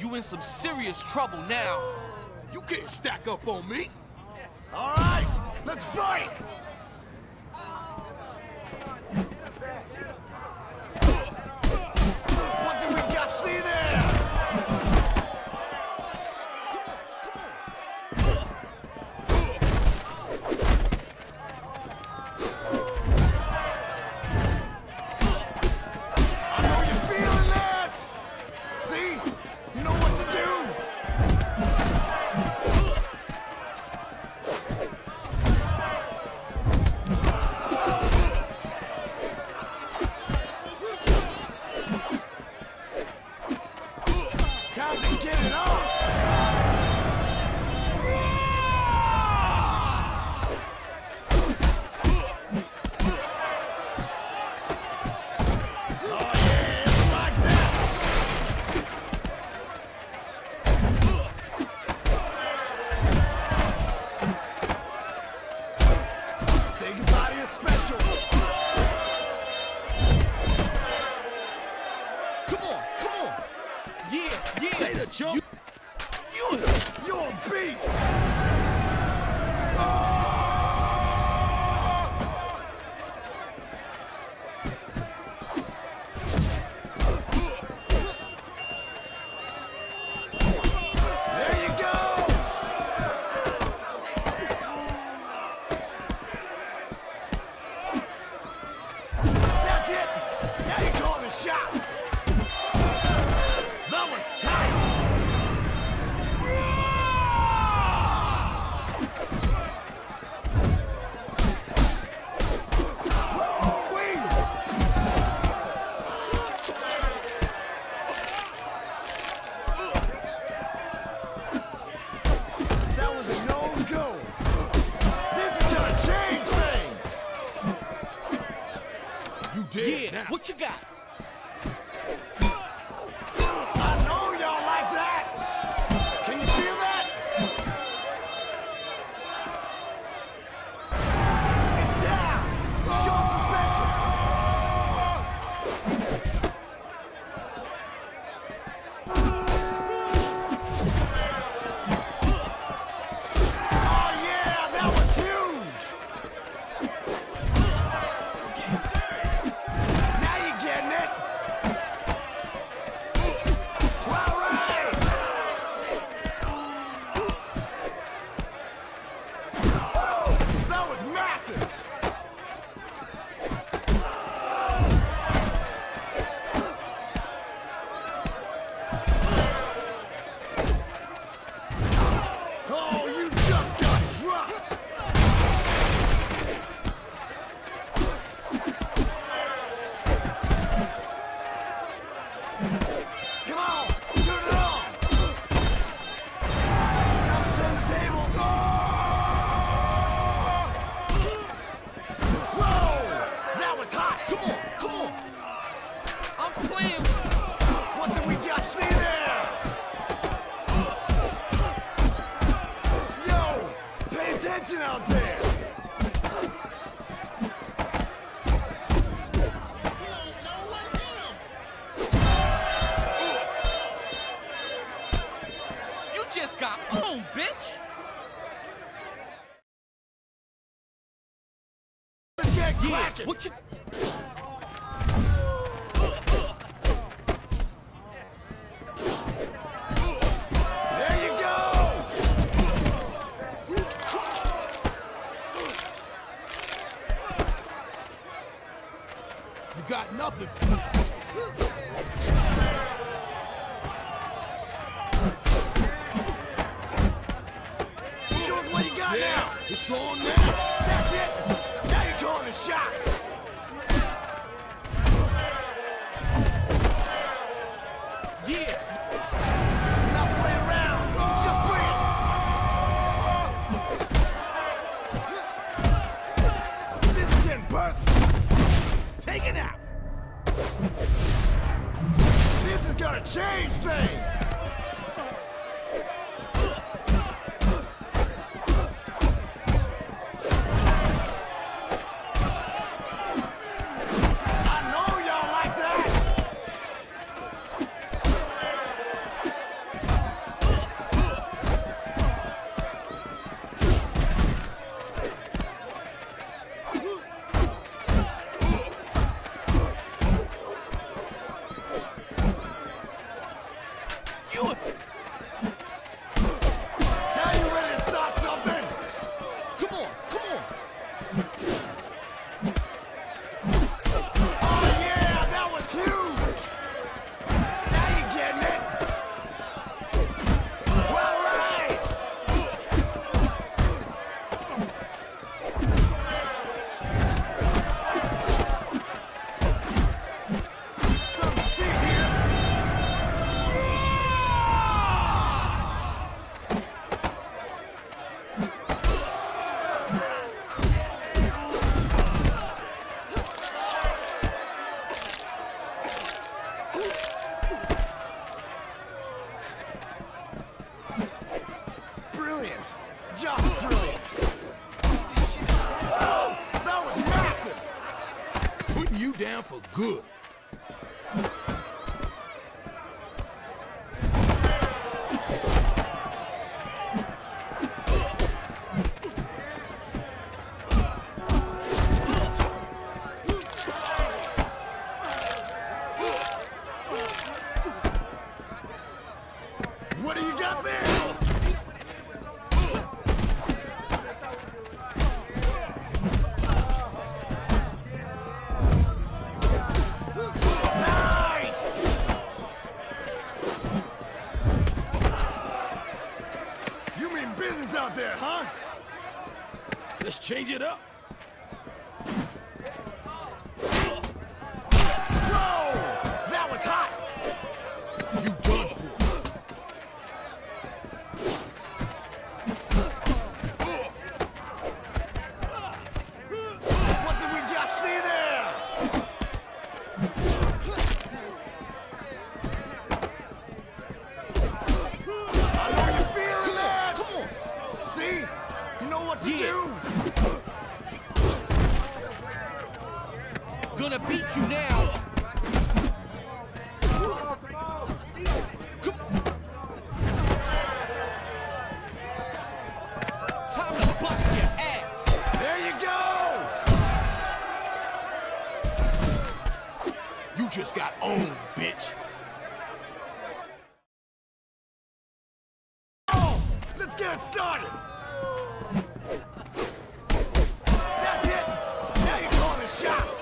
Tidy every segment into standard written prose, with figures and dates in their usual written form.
You in some serious trouble now. You can't stack up on me. All right, let's fight. What do we got? See there? I know you're feeling that. See? You know what to do. You're a beast! There you go! That's it! Now you call the shots! Yeah, now. What you got? I know y'all like that! Can you feel that? It's down! Show suspicion! Oh yeah, that was huge! Out there. You just got owned, bitch. Yeah, what you? You got nothing. Show us what you got now. It's on now. That's it. Now you're calling the shots. Yeah. Gotta change things! Now you're ready to start something! Come on, come on! Oh yeah, that was huge! Now you're getting it! Well, right! Brilliant! Just brilliant! Oh, that was massive! Putting you down for good. What do you got there? Nice! You mean business out there, huh? Let's change it up. Gonna beat you now. Time to bust your ass. There you go. You just got owned, bitch. Oh, let's get it started. That's it. Now you're calling the shots.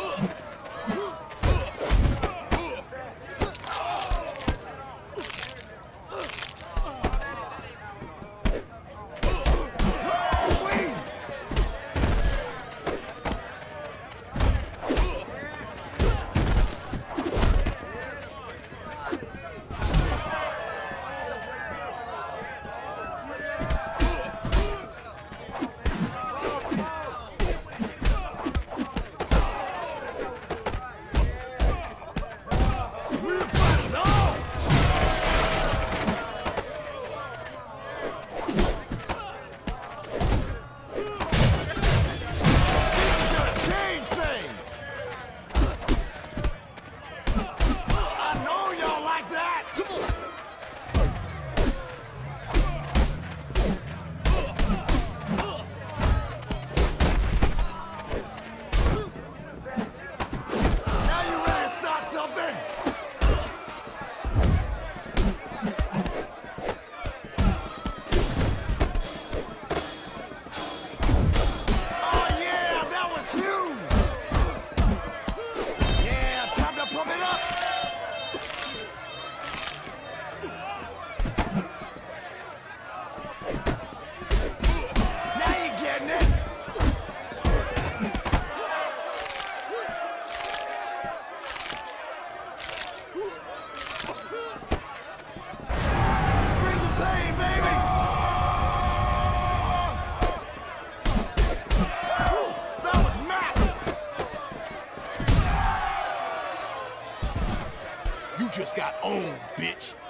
Just got owned, bitch.